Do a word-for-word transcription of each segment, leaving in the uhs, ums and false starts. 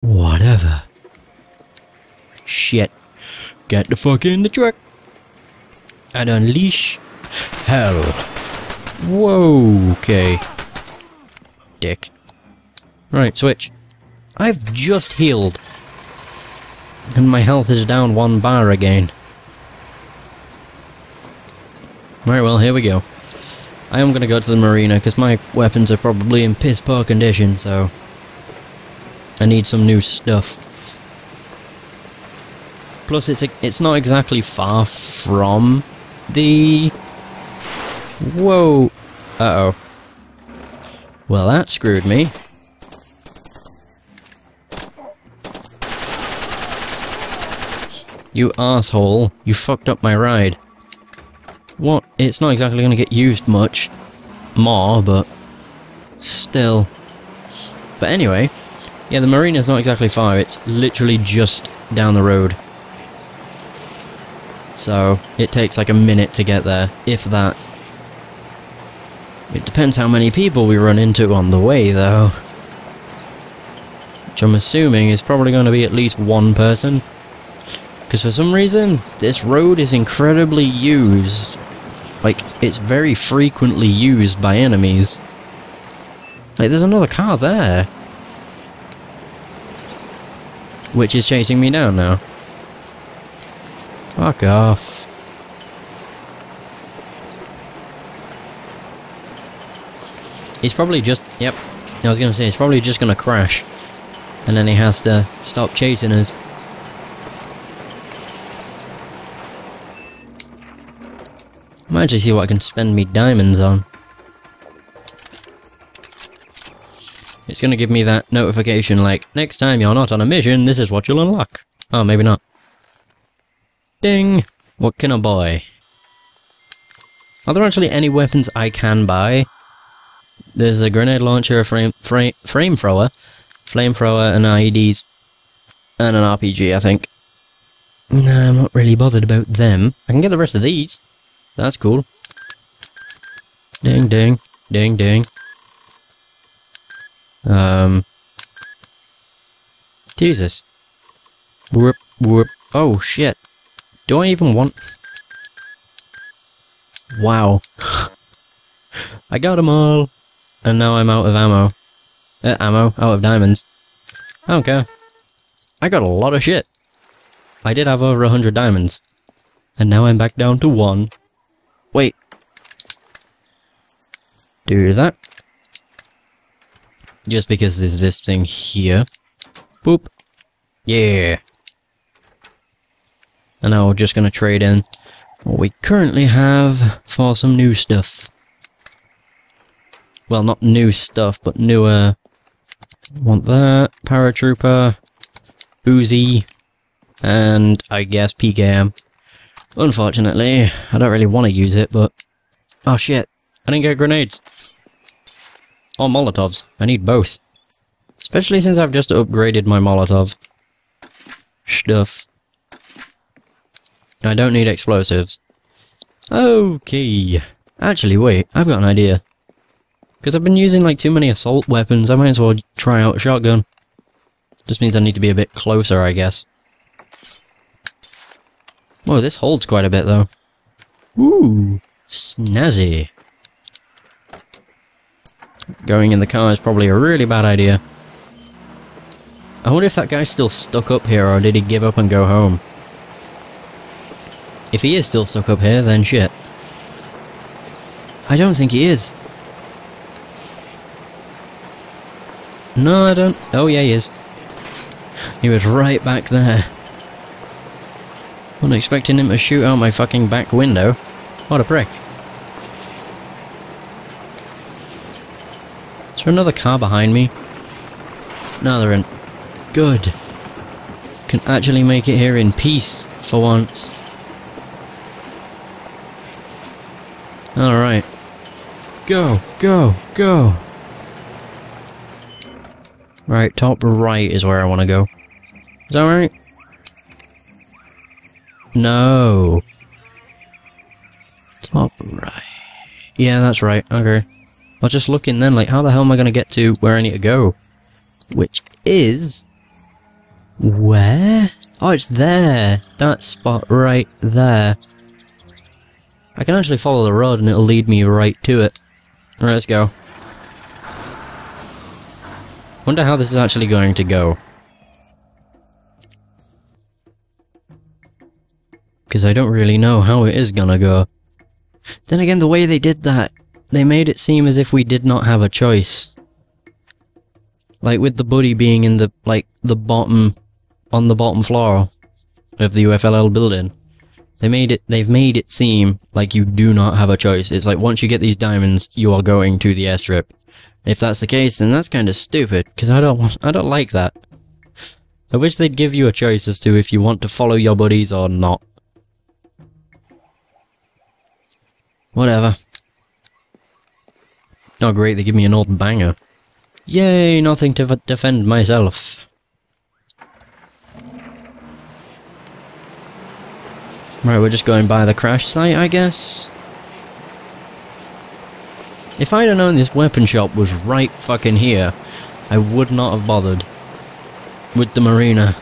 Whatever. Shit. Get the fuck in the truck. And unleash hell. Whoa, okay. Dick. Right, switch. I've just healed. And my health is down one bar again. Right, well, here we go. I am gonna go to the marina, because my weapons are probably in piss-poor condition, so... I need some new stuff. Plus, it's, it's not exactly far from the... Whoa! Uh-oh. Well, that screwed me. You asshole! You fucked up my ride. What? It's not exactly going to get used much more, but still. But anyway, yeah, the marina's not exactly far. It's literally just down the road. So, it takes like a minute to get there, if that. It depends how many people we run into on the way, though. Which I'm assuming is probably going to be at least one person. Because for some reason, this road is incredibly used. Like, it's very frequently used by enemies. Like, there's another car there. Which is chasing me down now. Fuck off. He's probably just... Yep. I was gonna say, he's probably just gonna crash. And then he has to stop chasing us. I might actually see what I can spend me diamonds on. It's gonna give me that notification like, next time you're not on a mission, this is what you'll unlock. Oh, maybe not. Ding! What can I buy? Are there actually any weapons I can buy? There's a grenade launcher, a frame, frame, frame thrower, flamethrower, an I E Ds, and an R P G, I think. Nah, I'm not really bothered about them. I can get the rest of these. That's cool. Ding, ding, ding, ding. Um. Jesus. Whoop, whoop. Oh, shit. Do I even want... Wow. I got them all! And now I'm out of ammo. Uh, ammo, out of diamonds. I don't care. I got a lot of shit. I did have over a hundred diamonds. And now I'm back down to one. Wait. Do that. Just because there's this thing here. Boop. Yeah. And now we're just going to trade in what we currently have for some new stuff. Well, not new stuff, but newer. Want that, Paratrooper, Uzi, and I guess P K M. Unfortunately, I don't really want to use it, but... Oh shit, I didn't get grenades. Or Molotovs, I need both. Especially since I've just upgraded my Molotov stuff. I don't need explosives. Okay. Actually, wait, I've got an idea. Because I've been using, like, too many assault weapons, I might as well try out a shotgun. Just means I need to be a bit closer, I guess. Whoa, this holds quite a bit, though. Ooh, snazzy. Going in the car is probably a really bad idea. I wonder if that guy's still stuck up here, or did he give up and go home? If he is still stuck up here, then shit. I don't think he is. No, I don't... Oh, yeah, he is. He was right back there. Wasn't expecting him to shoot out my fucking back window. What a prick. Is there another car behind me? No, there isn't. Good. Can actually make it here in peace, for once. Alright. Go, go, go! Right, top right is where I want to go. Is that right? No. Top right. Yeah, that's right. Okay. I was just looking then, like, how the hell am I going to get to where I need to go? Which is Where? Oh, it's there! That spot right there. I can actually follow the road and it'll lead me right to it. Alright, let's go. Wonder how this is actually going to go. Because I don't really know how it is gonna go. Then again, the way they did that, they made it seem as if we did not have a choice. Like with the buddy being in the, like, the bottom, on the bottom floor of the U F L L building. They made it, they've made it seem like you do not have a choice. It's like, once you get these diamonds, you are going to the airstrip. If that's the case, then that's kind of stupid, because I don't, I don't like that. I wish they'd give you a choice as to if you want to follow your buddies or not. Whatever. Oh great, they give me an old banger. Yay, nothing to defend myself. Right, we're just going by the crash site, I guess? If I'd have known this weapon shop was right fucking here, I would not have bothered with the marina.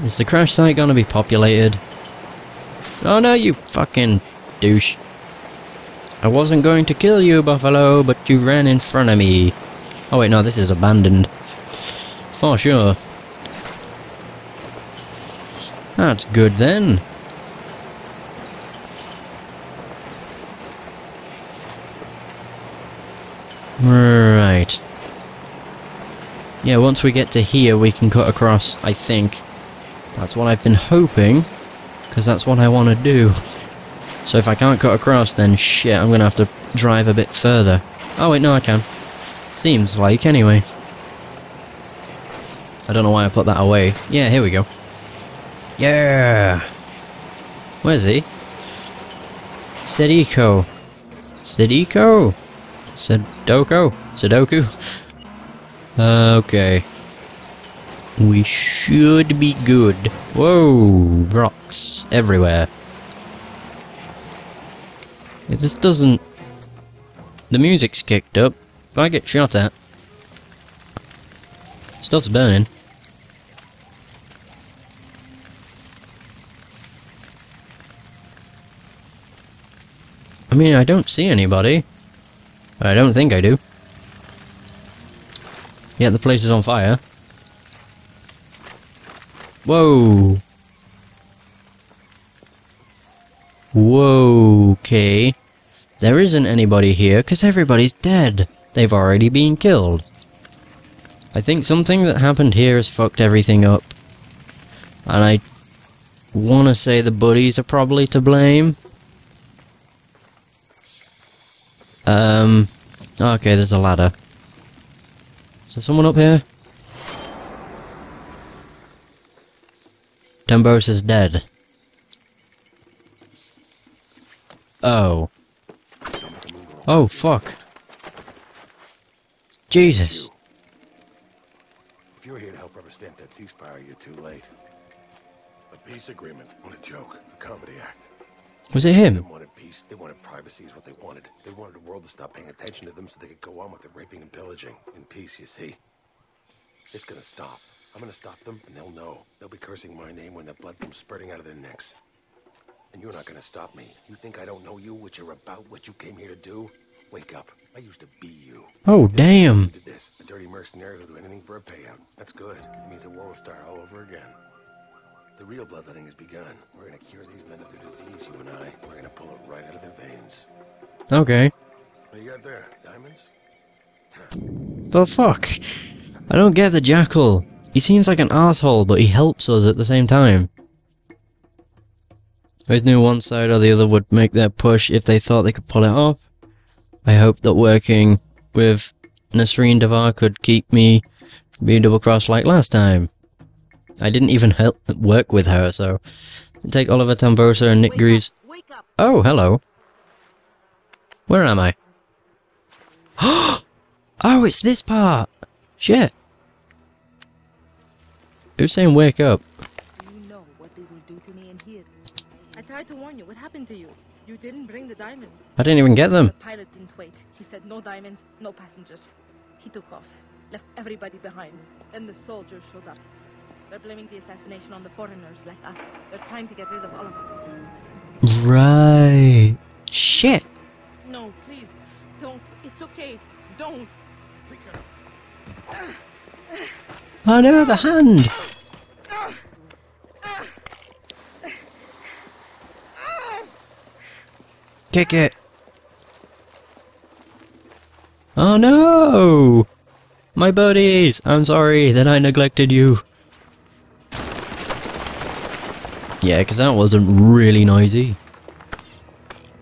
Is the crash site gonna be populated? Oh no, you fucking douche. I wasn't going to kill you, Buffalo, but you ran in front of me. Oh wait, no, this is abandoned. For sure. That's good then. Right. Yeah, once we get to here, we can cut across, I think. That's what I've been hoping, because that's what I want to do. So if I can't cut across, then shit, I'm going to have to drive a bit further. Oh wait, no, I can. Seems like, anyway. I don't know why I put that away. Yeah, here we go. Yeah! Where's he? Sadiko. Sadiko? Sadoko? Sudoku? Uh, okay. We should be good. Whoa! Rocks everywhere. If this doesn't... The music's kicked up. If I get shot at... Stuff's burning. I mean, I don't see anybody. I don't think I do. Yeah, the place is on fire. Whoa! Whoa, okay. There isn't anybody here, because everybody's dead. They've already been killed. I think something that happened here has fucked everything up. And I want to say the buddies are probably to blame. Um, okay, there's a ladder. Is there someone up here? Tembrosa's dead. Oh. Oh, fuck. Jesus. If you were here to help rubber stamp that ceasefire, you're too late. A peace agreement, what a joke, a comedy act. Was it him? They wanted peace, they wanted privacy is what they wanted. They wanted the world to stop paying attention to them so they could go on with their raping and pillaging. In peace, you see. It's gonna stop. I'm gonna stop them, and they'll know. They'll be cursing my name when that blood comes spurting out of their necks. And you're not gonna stop me. You think I don't know you, what you're about, what you came here to do? Wake up. I used to be you. Oh, damn. You did this. A dirty mercenary who'll do anything for a payout. That's good. It means the war will start all over again. The real bloodletting has begun. We're gonna cure these men of their disease, you and I. We're gonna pull it right out of their veins. Okay. What you got there? Diamonds? The fuck? I don't get the Jackal. He seems like an asshole, but he helps us at the same time. I always knew one side or the other would make their push if they thought they could pull it off. I hope that working with Nasreen Devar could keep me from being double-crossed like last time. I didn't even help work with her, so... Take Oliver Tamborso and Nick Greaves... Oh, hello. Where am I? Oh, it's this part! Shit. Who's saying wake up? You know what they will do to me in here. I tried to warn you. What happened to you? You didn't bring the diamonds. I didn't even get them. The pilot didn't wait. He said no diamonds, no passengers. He took off. left everybody behind. Then the soldiers showed up. They're blaming the assassination on the foreigners like us. They're trying to get rid of all of us. Right. Shit. No, please. Don't. It's okay. Don't. Oh no, the hand. Kick it. Oh no! My buddies! I'm sorry that I neglected you. Yeah, because that wasn't really noisy.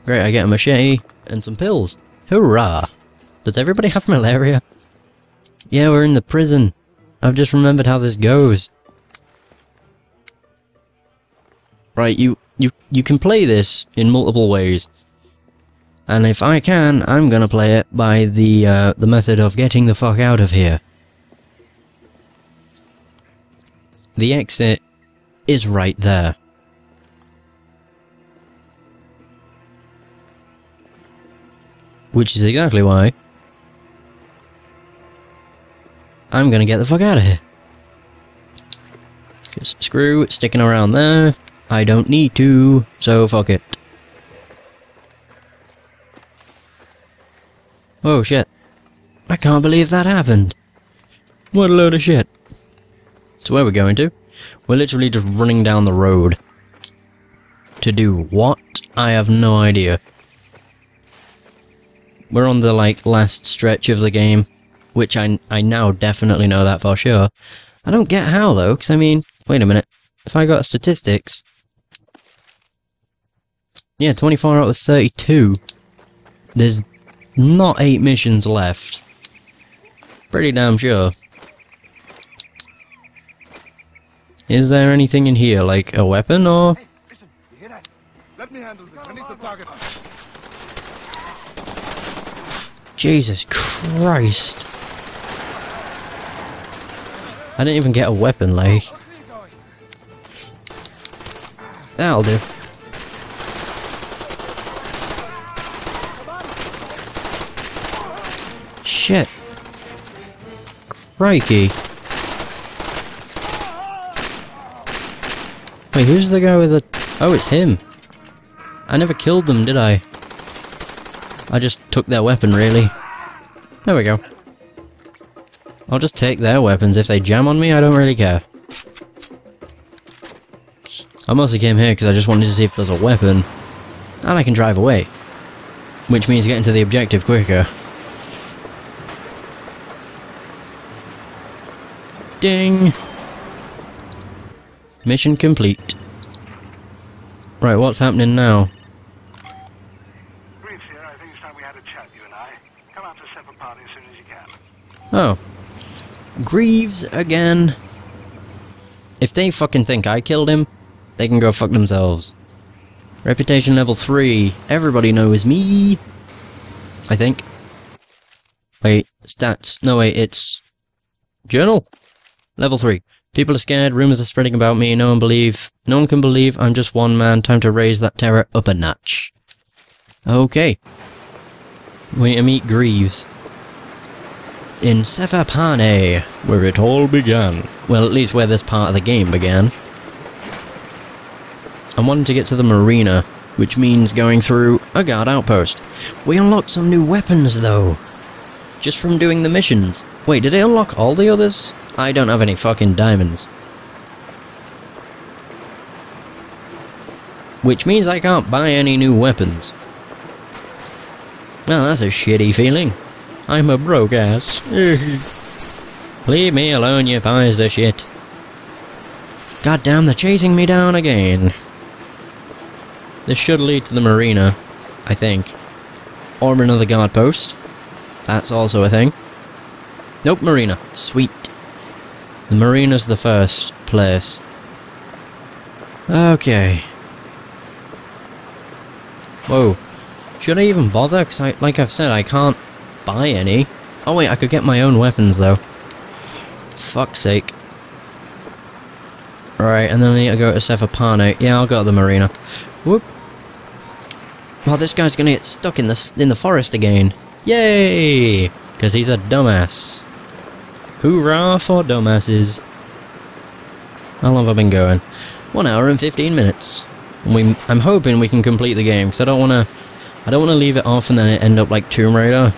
Great, I get a machete and some pills. Hurrah! Does everybody have malaria? Yeah, we're in the prison. I've just remembered how this goes. Right, you, you, you can play this in multiple ways. And if I can, I'm gonna play it by the, uh, the method of getting the fuck out of here. The exit is right there. Which is exactly why I'm gonna get the fuck out of here. Because screw sticking around there. I don't need to, so fuck it. Oh shit. I can't believe that happened. What a load of shit. So where are we going to? We're literally just running down the road. To do what? I have no idea. We're on the, like, last stretch of the game. Which I, I now definitely know that for sure. I don't get how though, because I mean... Wait a minute. If I got statistics... Yeah, twenty-four out of thirty-two. There's... not eight missions left. Pretty damn sure. Is there anything in here, like a weapon or? Hey, listen, you hear that? Let me handle this. I need some target. Jesus Christ! I didn't even get a weapon, like. That'll do. Shit. Crikey. Wait, who's the guy with the... Oh, it's him. I never killed them, did I? I just took their weapon, really. There we go. I'll just take their weapons. If they jam on me, I don't really care. I mostly came here because I just wanted to see if there's a weapon. And I can drive away. Which means getting to the objective quicker. Ding! Mission complete. Right, what's happening now? Greaves here, I think it's time we had a chat, you and I. Come out to Sefapane as soon as you can. Oh. Greaves again. If they fucking think I killed him, they can go fuck themselves. Reputation level three. Everybody knows me. I think. Wait, stats. No, wait, it's... Journal. Level three. People are scared, rumors are spreading about me, no one believe. No one can believe I'm just one man, time to raise that terror up a notch. Okay. We need to meet Greaves. In Sefapane, where it all began. Well, at least where this part of the game began. I'm wanting to get to the marina, which means going through a guard outpost. We unlocked some new weapons, though. Just from doing the missions. Wait, did I unlock all the others? I don't have any fucking diamonds. Which means I can't buy any new weapons. Well, that's a shitty feeling. I'm a broke ass. Leave me alone, you piles of shit. Goddamn, they're chasing me down again. This should lead to the marina, I think. Or another guard post. That's also a thing. Nope, marina. Sweet. The marina's the first place. Okay. Whoa. Should I even bother? Because, I, like I've said, I can't buy any. Oh wait, I could get my own weapons, though. Fuck's sake. Right, and then I need to go to Sefapane. Yeah, I'll go to the marina. Whoop. Oh, this guy's gonna get stuck in the, in the forest again. Yay! Because he's a dumbass. Hoorah for dumbasses. How long have I been going? one hour and fifteen minutes. We, I'm hoping we can complete the game, because I don't want to I don't want to leave it off and then it end up like Tomb Raider,